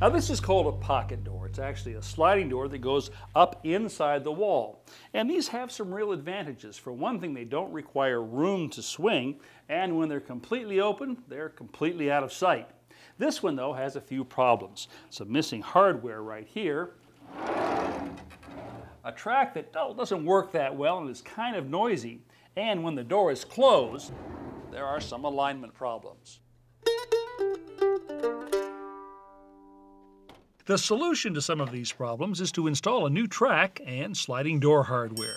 Now this is called a pocket door. It's actually a sliding door that goes up inside the wall. And these have some real advantages. For one thing, they don't require room to swing, and when they're completely open, they're completely out of sight. This one, though, has a few problems. Some missing hardware right here, a track that doesn't work that well and is kind of noisy, and when the door is closed, there are some alignment problems. The solution to some of these problems is to install a new track and sliding door hardware.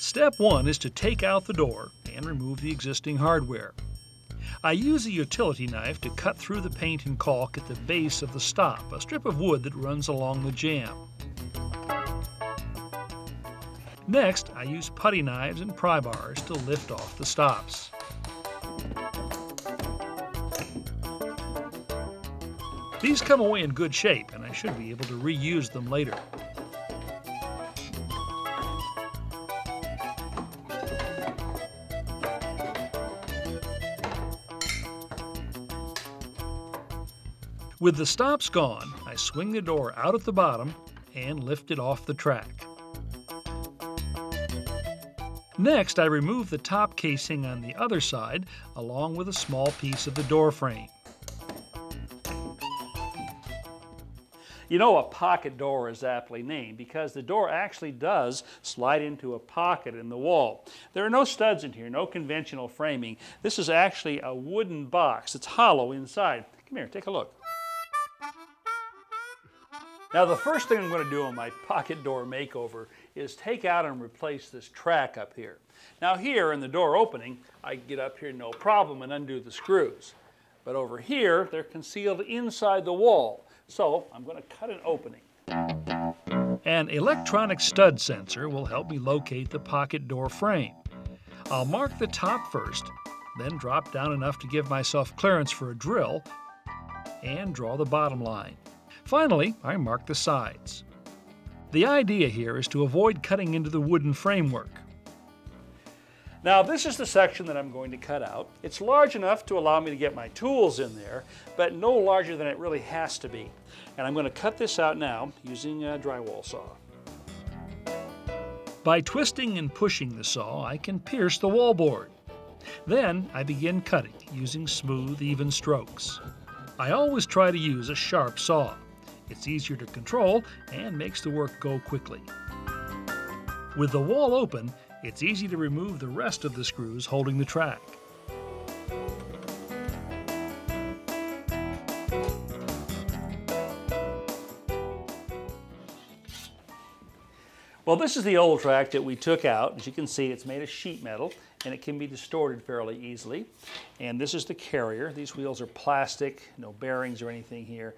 Step one is to take out the door and remove the existing hardware. I use a utility knife to cut through the paint and caulk at the base of the stop, a strip of wood that runs along the jamb. Next, I use putty knives and pry bars to lift off the stops. These come away in good shape, and I should be able to reuse them later. With the stops gone, I swing the door out at the bottom and lift it off the track. Next, I remove the top casing on the other side, along with a small piece of the door frame. You know, a pocket door is aptly named because the door actually does slide into a pocket in the wall. There are no studs in here, no conventional framing. This is actually a wooden box. It's hollow inside. Come here, take a look. Now, the first thing I'm going to do on my pocket door makeover is take out and replace this track up here. Now here in the door opening, I get up here no problem and undo the screws. But over here, they're concealed inside the wall. So I'm going to cut an opening. An electronic stud sensor will help me locate the pocket door frame. I'll mark the top first, then drop down enough to give myself clearance for a drill, and draw the bottom line. Finally, I mark the sides. The idea here is to avoid cutting into the wooden framework. Now this is the section that I'm going to cut out. It's large enough to allow me to get my tools in there, but no larger than it really has to be. And I'm going to cut this out now using a drywall saw. By twisting and pushing the saw, I can pierce the wallboard. Then I begin cutting using smooth, even strokes. I always try to use a sharp saw. It's easier to control and makes the work go quickly. With the wall open, it's easy to remove the rest of the screws holding the track. Well, this is the old track that we took out. As you can see, it's made of sheet metal, and it can be distorted fairly easily. And this is the carrier. These wheels are plastic, no bearings or anything here.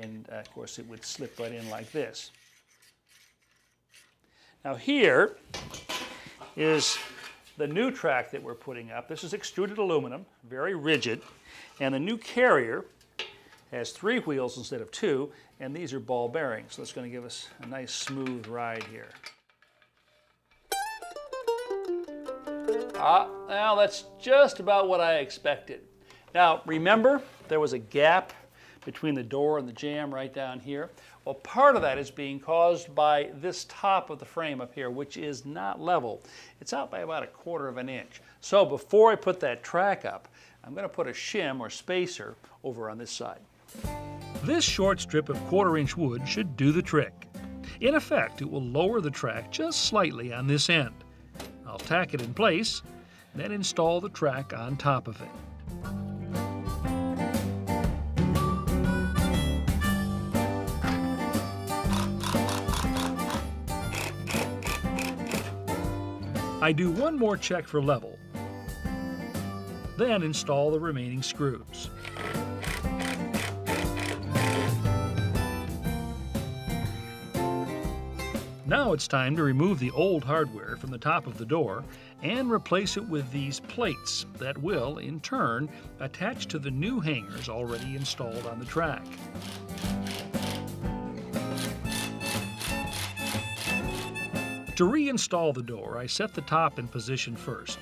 And of course, it would slip right in like this. Now here is the new track that we're putting up. This is extruded aluminum, very rigid, and the new carrier has 3 wheels instead of 2, and these are ball bearings, so that's going to give us a nice smooth ride here. Ah, now that's just about what I expected. Now remember, there was a gap between the door and the jamb right down here. Well, part of that is being caused by this top of the frame up here, which is not level. It's out by about 1/4 of an inch. So before I put that track up, I'm going to put a shim or spacer over on this side. This short strip of 1/4 inch wood should do the trick. In effect, it will lower the track just slightly on this end. I'll tack it in place, then install the track on top of it. I do one more check for level, then install the remaining screws. Now it's time to remove the old hardware from the top of the door and replace it with these plates that will, in turn, attach to the new hangers already installed on the track. To reinstall the door, I set the top in position first.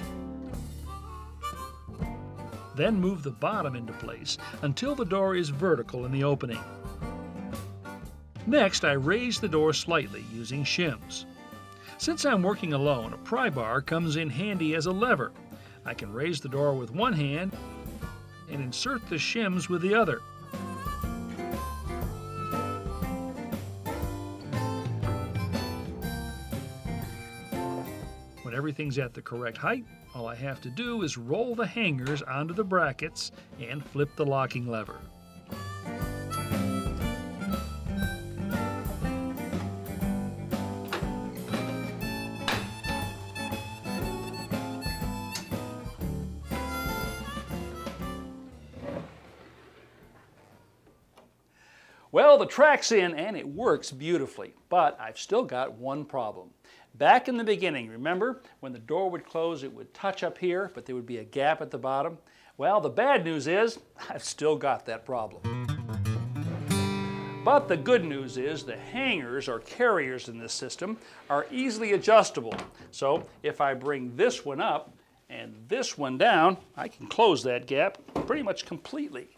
Then move the bottom into place until the door is vertical in the opening. Next, I raise the door slightly using shims. Since I'm working alone, a pry bar comes in handy as a lever. I can raise the door with one hand and insert the shims with the other. When everything's at the correct height, all I have to do is roll the hangers onto the brackets and flip the locking lever. Well, the track's in and it works beautifully, but I've still got one problem. Back in the beginning, remember, when the door would close, it would touch up here, but there would be a gap at the bottom. Well, the bad news is, I've still got that problem. But the good news is the hangers, or carriers in this system, are easily adjustable. So if I bring this one up and this one down, I can close that gap pretty much completely.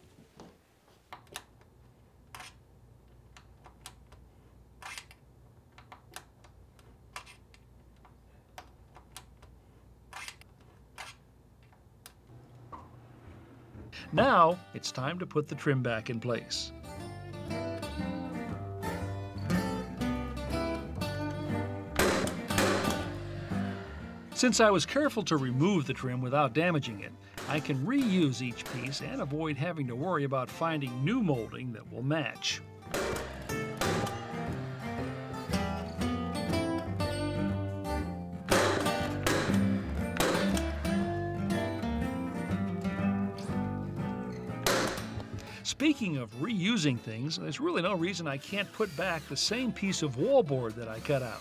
Now, it's time to put the trim back in place. Since I was careful to remove the trim without damaging it, I can reuse each piece and avoid having to worry about finding new molding that will match. Speaking of reusing things, there's really no reason I can't put back the same piece of wallboard that I cut out.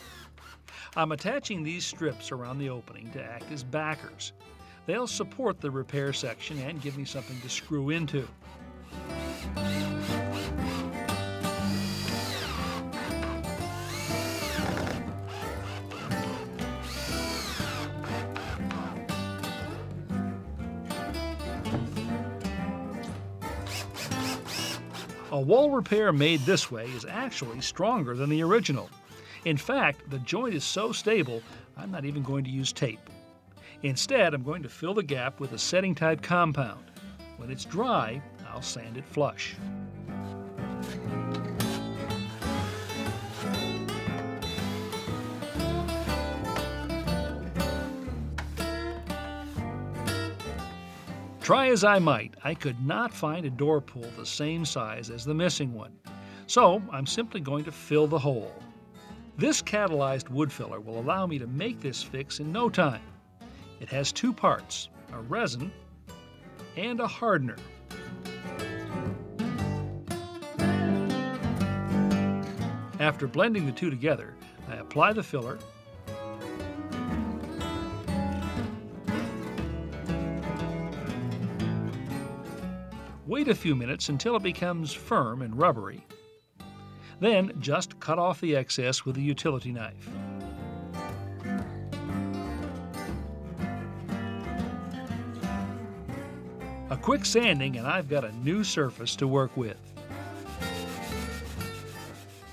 I'm attaching these strips around the opening to act as backers. They'll support the repair section and give me something to screw into. A wall repair made this way is actually stronger than the original. In fact, the joint is so stable, I'm not even going to use tape. Instead, I'm going to fill the gap with a setting type compound. When it's dry, I'll sand it flush. Try as I might, I could not find a door pull the same size as the missing one, so I'm simply going to fill the hole. This catalyzed wood filler will allow me to make this fix in no time. It has two parts, a resin and a hardener. After blending the two together, I apply the filler . Wait a few minutes until it becomes firm and rubbery. Then just cut off the excess with a utility knife. A quick sanding and I've got a new surface to work with.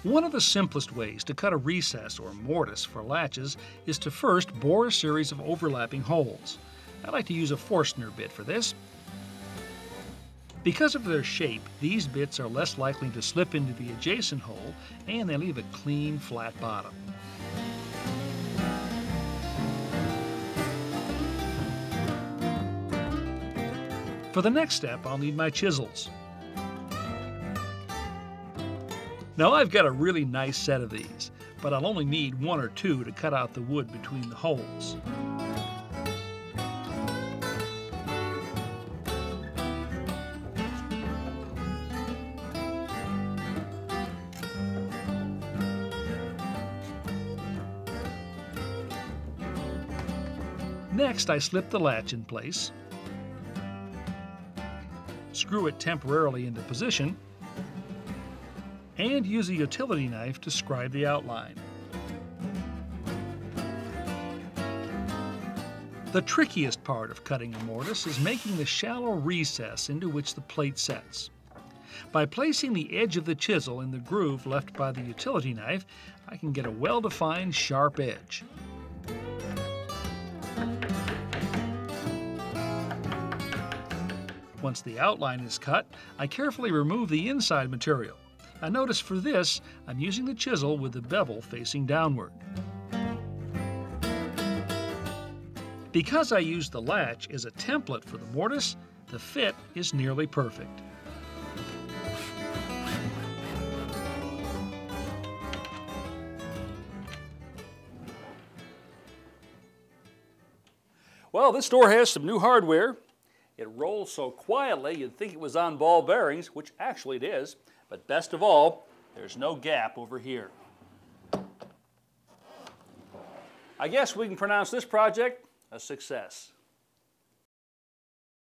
One of the simplest ways to cut a recess or mortise for latches is to first bore a series of overlapping holes. I like to use a Forstner bit for this. Because of their shape, these bits are less likely to slip into the adjacent hole, and they leave a clean, flat bottom. For the next step, I'll need my chisels. Now, I've got a really nice set of these, but I'll only need one or two to cut out the wood between the holes. Next, I slip the latch in place, screw it temporarily into position, and use a utility knife to scribe the outline. The trickiest part of cutting a mortise is making the shallow recess into which the plate sets. By placing the edge of the chisel in the groove left by the utility knife, I can get a well-defined, sharp edge. Once the outline is cut, I carefully remove the inside material. Now notice for this, I'm using the chisel with the bevel facing downward. Because I used the latch as a template for the mortise, the fit is nearly perfect. Well, this door has some new hardware. It rolls so quietly you'd think it was on ball bearings, which actually it is. But best of all, there's no gap over here. I guess we can pronounce this project a success.